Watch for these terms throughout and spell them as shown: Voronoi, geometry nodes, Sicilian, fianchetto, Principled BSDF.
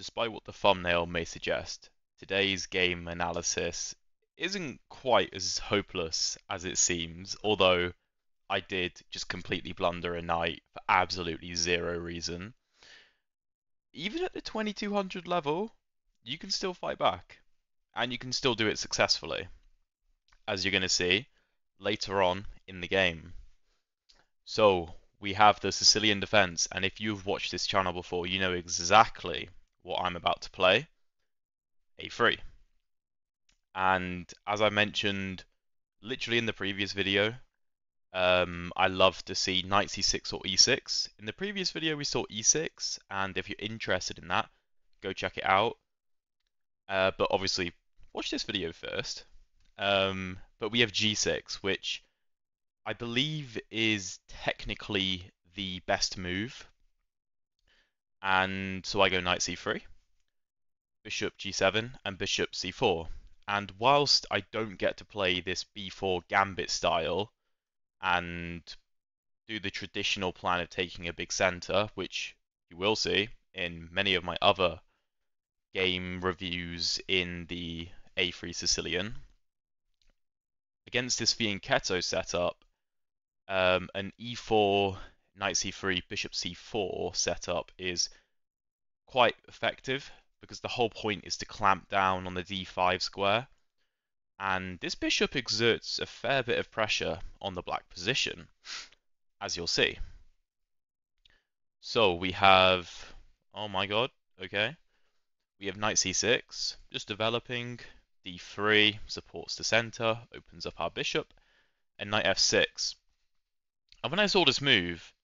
Despite what the thumbnail may suggest, today's game analysis isn't quite as hopeless as it seems, although I did just completely blunder a knight for absolutely zero reason. Even at the 2200 level, you can still fight back, and you can still do it successfully, as you're going to see later on in the game. So we have the Sicilian defense, and if you've watched this channel before, you know exactly what I'm about to play, a3. And as I mentioned literally in the previous video, I love to see knight c6 or e6. In the previous video we saw e6, and if you're interested in that, go check it out. But obviously watch this video first. But we have g6, which I believe is technically the best move. And so I go knight c3, bishop g7, and bishop c4. And whilst I don't get to play this b4 gambit style and do the traditional plan of taking a big center, which you will see in many of my other game reviews in the a3 Sicilian, against this fianchetto setup, an e4, knight c3, bishop c4 setup is quite effective, because the whole point is to clamp down on the d5 square, and this bishop exerts a fair bit of pressure on the black position, as you'll see. So we have, oh my god, okay, we have knight c6, just developing, d3 supports the center, opens up our bishop, and knight f6. And when I saw this move,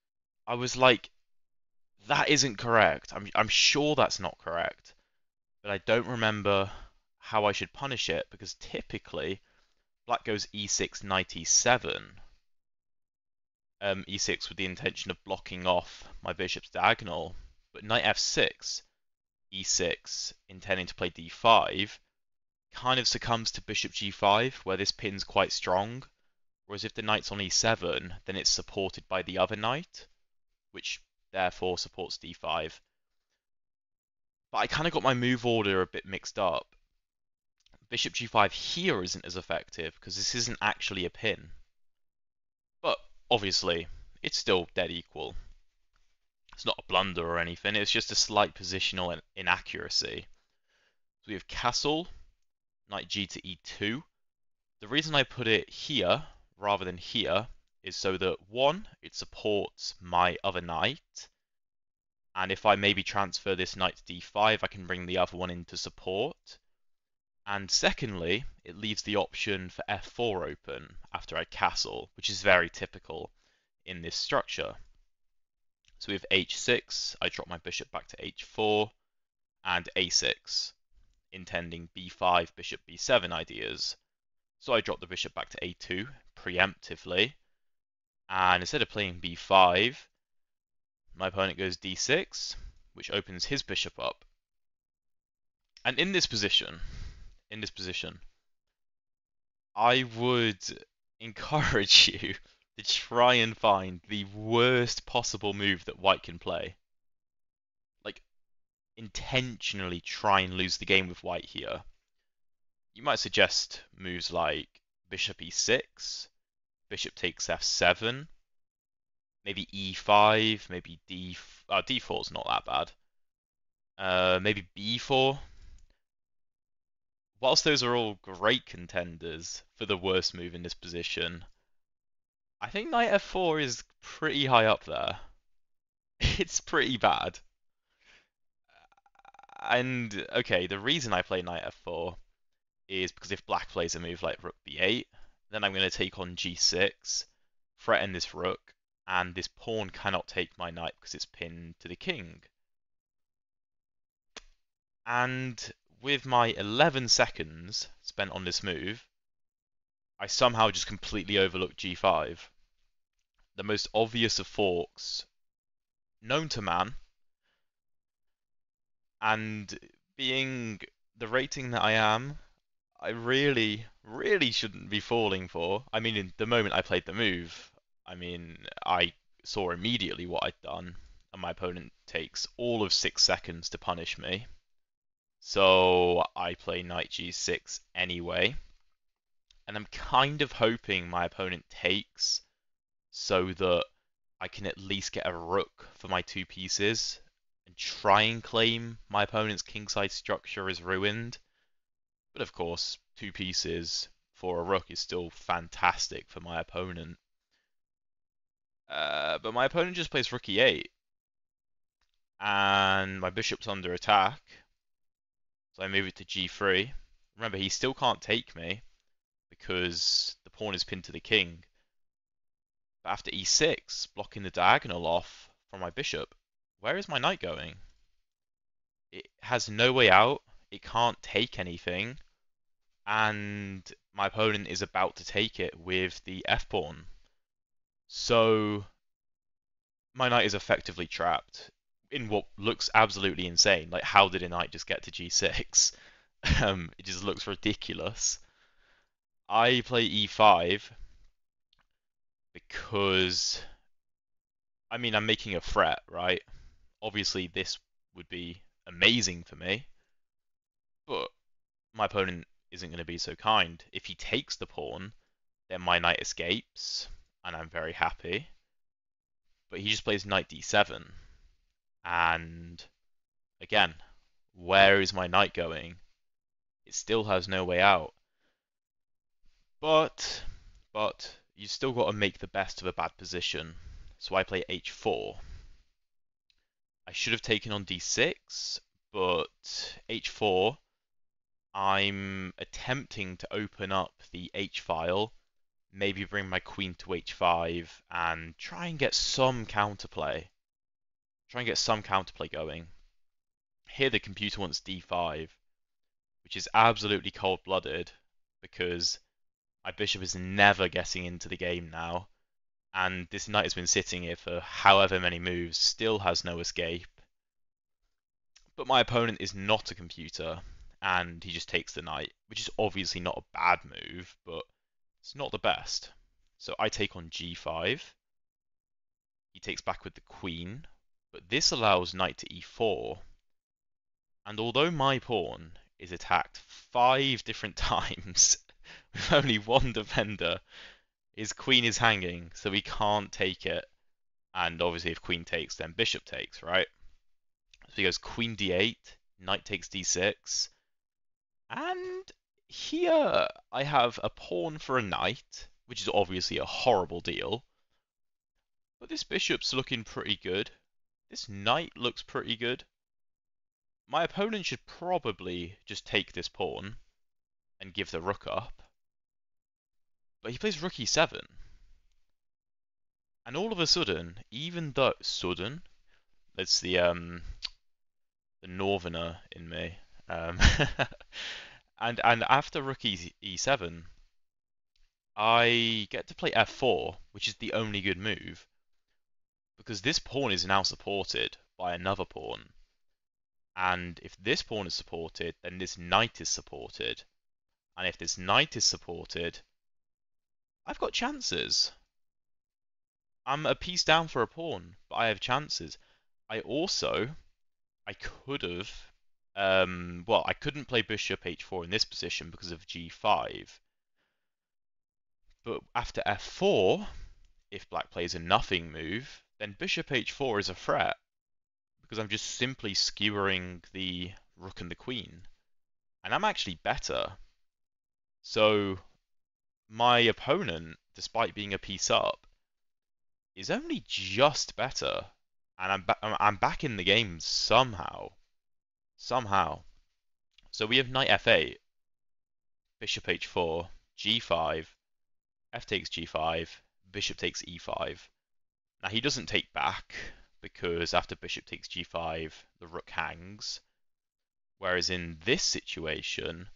I was like, that isn't correct. I'm sure that's not correct, but I don't remember how I should punish it, because typically black goes e6, knight e7, e6 with the intention of blocking off my bishop's diagonal, but knight f6, e6, intending to play d5, kind of succumbs to bishop g5, where this pin's quite strong, whereas if the knight's on e7, then it's supported by the other knight, which therefore supports d5. But I kind of got my move order a bit mixed up. Bishop g5 here isn't as effective, because this isn't actually a pin. But obviously, it's still dead equal. It's not a blunder or anything, it's just a slight positional inaccuracy. So we have castle, knight g to e2. The reason I put it here, rather than here, is so that, one, it supports my other knight, and if I maybe transfer this knight to d5, I can bring the other one into support, and secondly, it leaves the option for f4 open after I castle, which is very typical in this structure. So we have h6, I drop my bishop back to h4, and a6, intending b5, bishop b7 ideas. So I drop the bishop back to a2 preemptively, and instead of playing b5, my opponent goes d6, which opens his bishop up. And in this position, I would encourage you to try and find the worst possible move that white can play. Like, intentionally try and lose the game with white here. You might suggest moves like bishop e6, bishop takes f7, maybe e5, maybe d4 is not that bad, maybe b4. Whilst those are all great contenders for the worst move in this position, I think knight f4 is pretty high up there. It's pretty bad. And, okay, the reason I play knight f4 is because if black plays a move like rook b8, then I'm going to take on g6, threaten this rook, and this pawn cannot take my knight because it's pinned to the king. And with my 11 seconds spent on this move, I somehow just completely overlooked g5. The most obvious of forks known to man, and being the rating that I am, I really shouldn't be falling for. I mean, in the moment I played the move, I mean, I saw immediately what I'd done, and my opponent takes all of 6 seconds to punish me, So I play knight g6 anyway. And I'm kind of hoping my opponent takes so that I can at least get a rook for my two pieces and try and claim my opponent's kingside structure is ruined. But of course, two pieces for a rook is still fantastic for my opponent. But my opponent just plays rook e8. And my bishop's under attack. So I move it to g3. Remember, he still can't take me because the pawn is pinned to the king. But after e6, blocking the diagonal off from my bishop, where is my knight going? It has no way out. It can't take anything. And my opponent is about to take it with the f-pawn. So my knight is effectively trapped in what looks absolutely insane. Like, how did a knight just get to g6? It just looks ridiculous. I play e5 because, I mean, I'm making a threat, right? Obviously, this would be amazing for me, but my opponent isn't going to be so kind. If he takes the pawn, then my knight escapes, and I'm very happy. But he just plays knight d7. And again, where is my knight going? It still has no way out. But you still got to make the best of a bad position. So I play h4. I should have taken on d6, but h4, I'm attempting to open up the h-file, maybe bring my queen to h5, and try and get some counterplay. Try and get some counterplay going. Here the computer wants d5, which is absolutely cold-blooded because my bishop is never getting into the game now, and this knight has been sitting here for however many moves, still has no escape. But my opponent is not a computer, and he just takes the knight, which is obviously not a bad move, but it's not the best. So I take on g5. He takes back with the queen. But this allows knight to e4, and although my pawn is attacked 5 different times with only one defender, his queen is hanging, so he can't take it, and obviously if queen takes, then bishop takes, right? So he goes queen d8, knight takes d6, and here I have a pawn for a knight, which is obviously a horrible deal, but this bishop's looking pretty good. This knight looks pretty good. My opponent should probably just take this pawn and give the rook up. But he plays rook e7. And all of a sudden, even though... Sudden? That's the northerner in me. And after rook e7, I get to play f4, which is the only good move. Because this pawn is now supported by another pawn. And if this pawn is supported, then this knight is supported. And if this knight is supported, I've got chances. I'm a piece down for a pawn, but I have chances. I could have... well, I couldn't play bishop h4 in this position because of g5. But after f4, if black plays a nothing move, then bishop h4 is a threat, because I'm just simply skewering the rook and the queen. And I'm actually better. So my opponent, despite being a piece up, is only just better. And I'm back in the game somehow. So we have knight f8, bishop h4, g5, f takes g5, bishop takes e5. Now, he doesn't take back, because after bishop takes g5, the rook hangs. Whereas in this situation,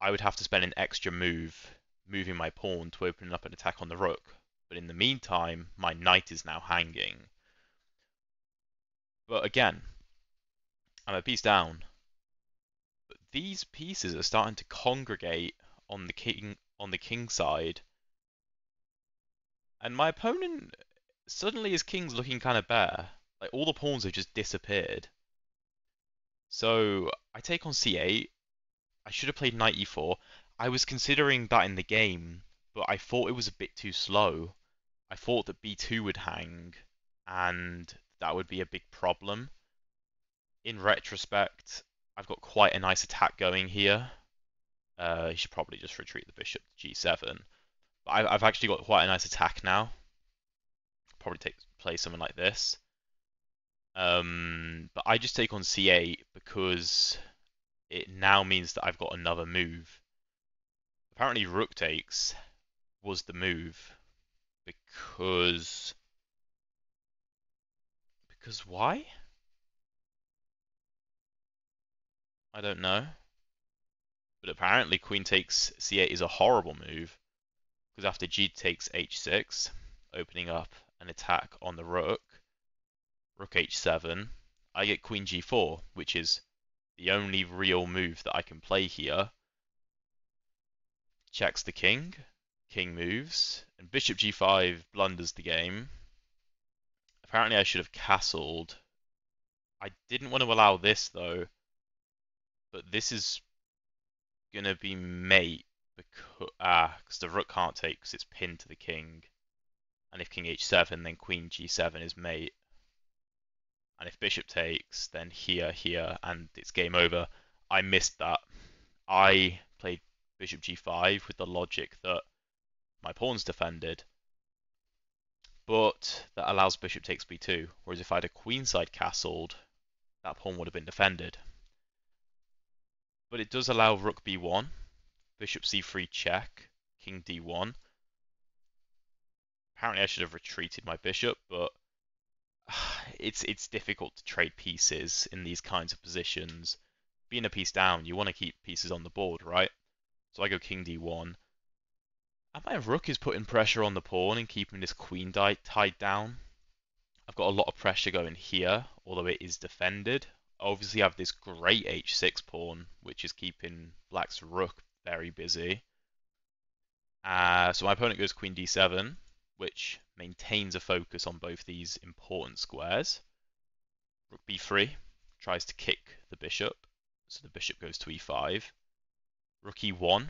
I would have to spend an extra move moving my pawn to open up an attack on the rook. But in the meantime, my knight is now hanging. But again, I'm a piece down. But these pieces are starting to congregate on the king side. And my opponent... Suddenly his king's looking kind of bare. Like, all the pawns have just disappeared. So I take on c8. I should have played knight e4. I was considering that in the game, but I thought it was a bit too slow. I thought that b2 would hang, and that would be a big problem. In retrospect, I've got quite a nice attack going here. He should probably just retreat the bishop to g7. But I've actually got quite a nice attack now. Probably play something like this. But I just take on c8 because it now means that I've got another move. Apparently rook takes was the move because why? I don't know. But apparently queen takes c8 is a horrible move, because after g takes h6, opening up an attack on the rook, rook h7, I get queen g4, which is the only real move that I can play here. Checks the king, king moves, and bishop g5 blunders the game. Apparently I should have castled. I didn't want to allow this though, but this is going to be mate because the rook can't take because it's pinned to the king. And if king h7, then queen g7 is mate. And if bishop takes, then here, here, and it's game over. I missed that. I played bishop g5 with the logic that my pawn's defended. But that allows bishop takes b2. Whereas if I had a queenside castled, that pawn would have been defended. But it does allow rook b1, bishop c3 check, king d1. Apparently I should have retreated my bishop, but it's difficult to trade pieces in these kinds of positions. Being a piece down, you want to keep pieces on the board, right? So I go king d1. And my rook is putting pressure on the pawn and keeping this queen tied down. I've got a lot of pressure going here, although it is defended. I obviously have this great h6 pawn, which is keeping black's rook very busy. So my opponent goes queen d7, which maintains a focus on both these important squares. Rook b3 tries to kick the bishop, so the bishop goes to e5. Rook e1.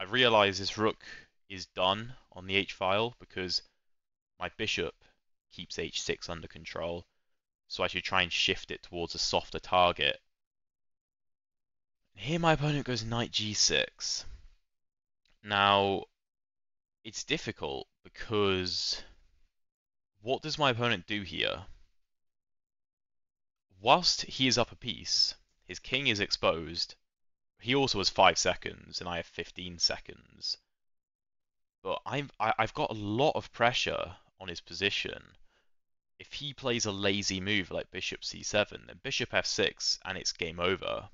I realise this rook is done on the h-file because my bishop keeps h6 under control, so I should try and shift it towards a softer target. Here my opponent goes knight g6. Now, it's difficult, because what does my opponent do here? Whilst he is up a piece, his king is exposed. He also has 5 seconds, and I have 15 seconds. But I've got a lot of pressure on his position. If he plays a lazy move like bishop c7, then bishop f6, and it's game over.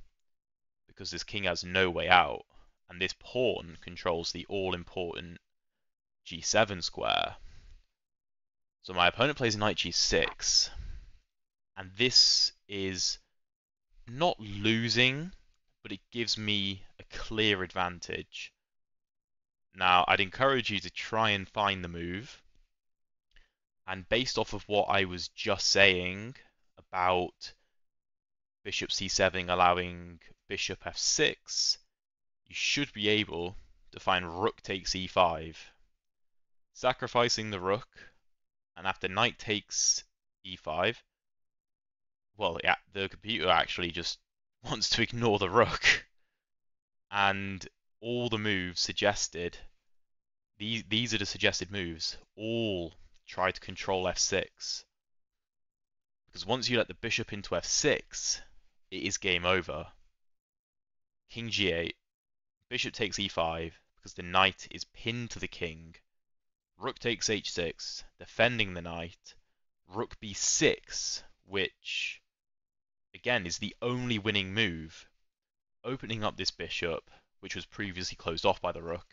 Because this king has no way out, and this pawn controls the all-important g7 square. So my opponent plays knight g6, and this is not losing, but it gives me a clear advantage. Now, I'd encourage you to try and find the move, and based off of what I was just saying about bishop c7 allowing bishop f6, you should be able to find rook takes e5. Sacrificing the rook, and after knight takes e5, well, yeah, the computer actually just wants to ignore the rook, and all the moves suggested, these are the suggested moves, all try to control f6, because once you let the bishop into f6, it is game over. King g8, bishop takes e5, because the knight is pinned to the king. Rook takes h6, defending the knight. Rook b6, which, again, is the only winning move. Opening up this bishop, which was previously closed off by the rook.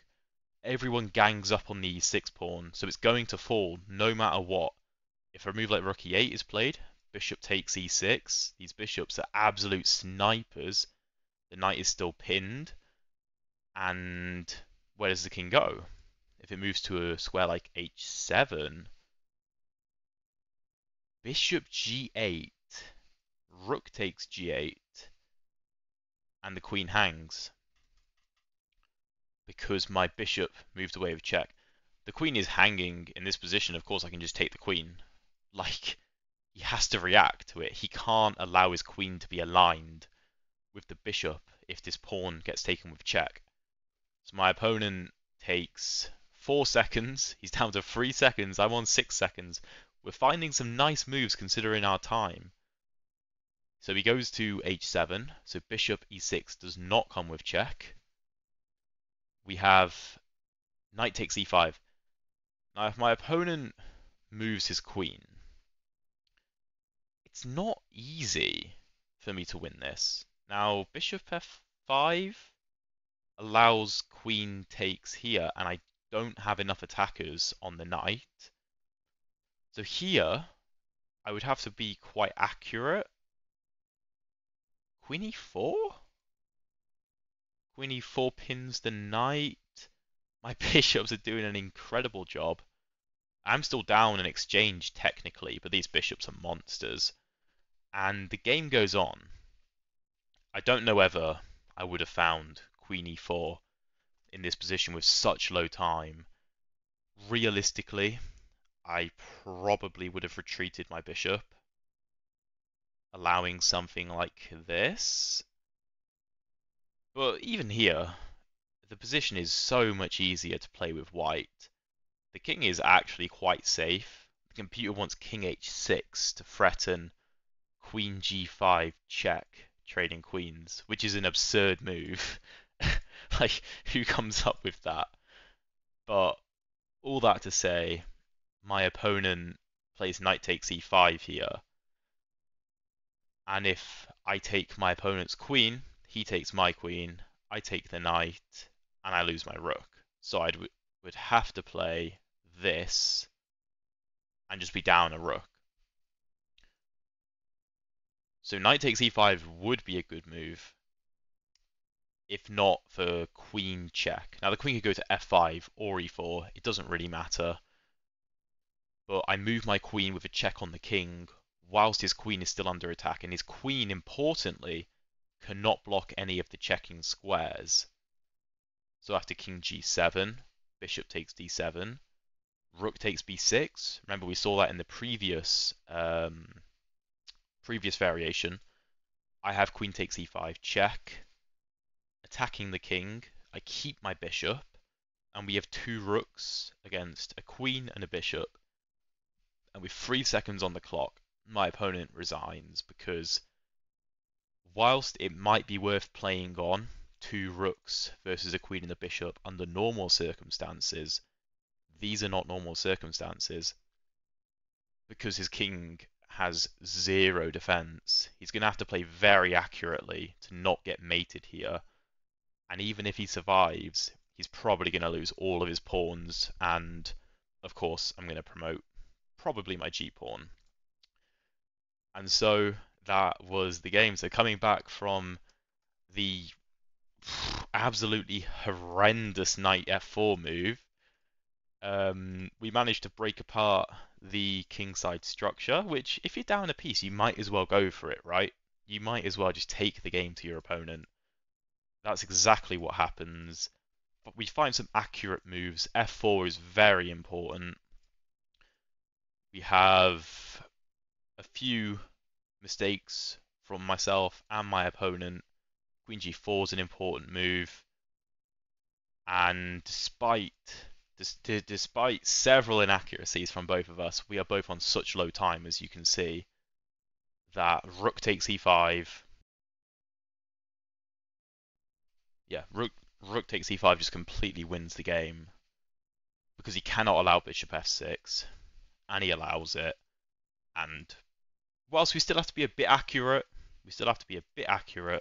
Everyone gangs up on the e6 pawn, so it's going to fall no matter what. If a move like rook e8 is played, bishop takes e6. These bishops are absolute snipers. The knight is still pinned. And where does the king go? If it moves to a square like h7, bishop g8, rook takes g8, and the queen hangs because my bishop moved away with check. The queen is hanging in this position. Of course, I can just take the queen. Like, he has to react to it. He can't allow his queen to be aligned with the bishop if this pawn gets taken with check. So my opponent takes 4 seconds. He's down to 3 seconds. I'm on 6 seconds. We're finding some nice moves considering our time. So he goes to h7. So bishop e6 does not come with check. We have knight takes e5. Now, if my opponent moves his queen, it's not easy for me to win this. Now, bishop f5 allows queen takes here, and I don't have enough attackers on the knight. So here, I would have to be quite accurate. Queen e4? Queen e4 pins the knight. My bishops are doing an incredible job. I'm still down an exchange technically, but these bishops are monsters. And the game goes on. I don't know whether I would have found queen e4 in this position with such low time. Realistically, I probably would have retreated my bishop, allowing something like this. But even here, the position is so much easier to play with white. The king is actually quite safe. The computer wants king h6 to threaten queen g5 check, trading queens, which is an absurd move. Like, who comes up with that? But all that to say, my opponent plays knight takes e5 here. And if I take my opponent's queen, he takes my queen, I take the knight, and I lose my rook. So I would have to play this and just be down a rook. So knight takes e5 would be a good move, if not for queen check. Now, the queen could go to f5 or e4. It doesn't really matter. But I move my queen with a check on the king whilst his queen is still under attack. And his queen, importantly, cannot block any of the checking squares. So after king g7, bishop takes d7, rook takes b6. Remember, we saw that in the previous variation. I have queen takes e5 check, attacking the king. I keep my bishop, and we have 2 rooks against a queen and a bishop. And with 3 seconds on the clock, my opponent resigns because whilst it might be worth playing on 2 rooks versus a queen and a bishop under normal circumstances, these are not normal circumstances because his king has 0 defense. He's going to have to play very accurately to not get mated here. And even if he survives, he's probably going to lose all of his pawns. And of course, I'm going to promote probably my g-pawn. And so that was the game. So coming back from the absolutely horrendous knight f4 move, we managed to break apart the kingside structure, which if you're down a piece, you might as well go for it, right? You might as well just take the game to your opponent. That's exactly what happens. But we find some accurate moves. f4 is very important. We have a few mistakes from myself and my opponent. Queen g4 is an important move, and despite several inaccuracies from both of us, we are both on such low time, as you can see, that rook takes e5. Yeah, rook takes e5 just completely wins the game because he cannot allow bishop f6, and he allows it. And whilst we still have to be a bit accurate,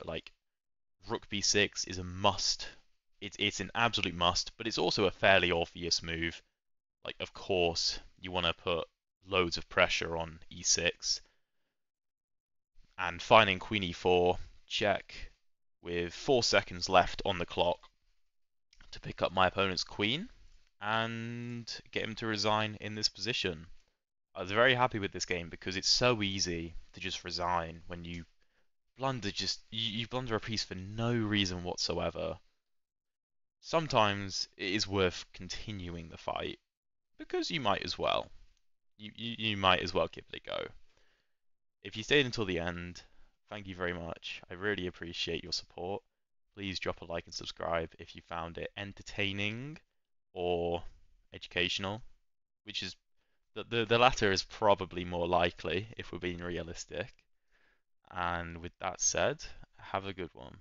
like rook b6 is a must. It's an absolute must, but it's also a fairly obvious move. Like, of course, you want to put loads of pressure on e6. And finding queen e4 check with 4 seconds left on the clock to pick up my opponent's queen and get him to resign in this position. I was very happy with this game because it's so easy to just resign when you blunder just you blunder a piece for no reason whatsoever. Sometimes it is worth continuing the fight because you might as well. You might as well give it a go. If you stayed until the end, thank you very much. I really appreciate your support. Please drop a like and subscribe if you found it entertaining or educational, which is the latter is probably more likely if we're being realistic. And with that said, have a good one.